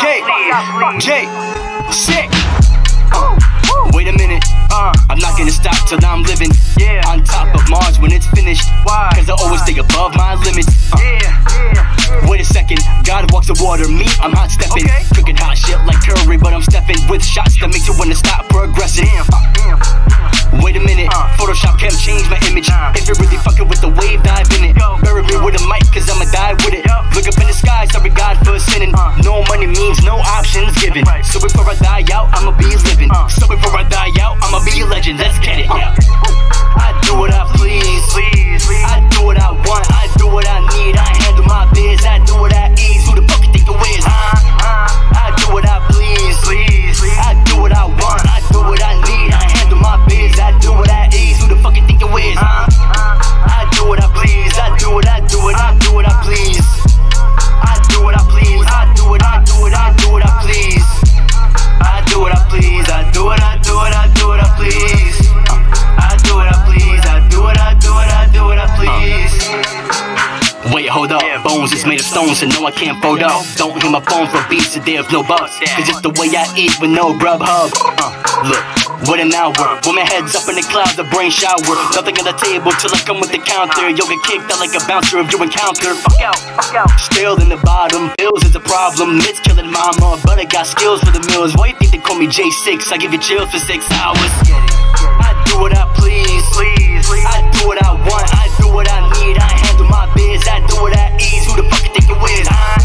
Jay6. Wait a minute, I'm not gonna stop till I'm living on top of Mars when it's finished. Why? Cause I always stay above my limits. Wait a second, God walks the water, me, I'm hot stepping, cooking hot shit like curry, but I'm stepping with shots that make you wanna stop progressing. Wait a minute, Photoshop can't change my image. If you're really fucking with the wave, dive in it. Bury me with a mic, cause I'ma die with it. Look up in the sky, sorry God for sinning. No money means no options given. So before I die out, I'ma be living. So before I die out, I'ma be a legend. Let's get it. I do what I please. I do what I want, I do what I need. I handle my biz, I do what I ease. Who the fuck you think the wiz? I do what I please. I do what I want, I do what I need. I handle my biz, I do what I ease. Who the fuck you think the wiz? I do what I please. I do what I do it. I do what I please. I do what I please. I do what I do it. I do what I please. I do what I please. I do what I do it. I do what I please. I do what I please. I do what I do it. I do what I please. Wait, hold up. Bones is made of stones, so no, I can't fold up. Don't hit my phone for beats, so there's no bucks. Cause it's the way I eat with no Grubhub. Look. What an hour, woman heads up in the clouds, a brain shower. Nothing on the table till I come with the counter. You'll get kicked out like a bouncer if you encounter. Fuck out. Still in the bottom, bills is a problem. It's killing mama, but I got skills for the mills. Why you think they call me J6? I give you chills for 6 hours. I do what I please. I do what I want, I do what I need. I handle my biz, I do what I ease. Who the fuck you think you is?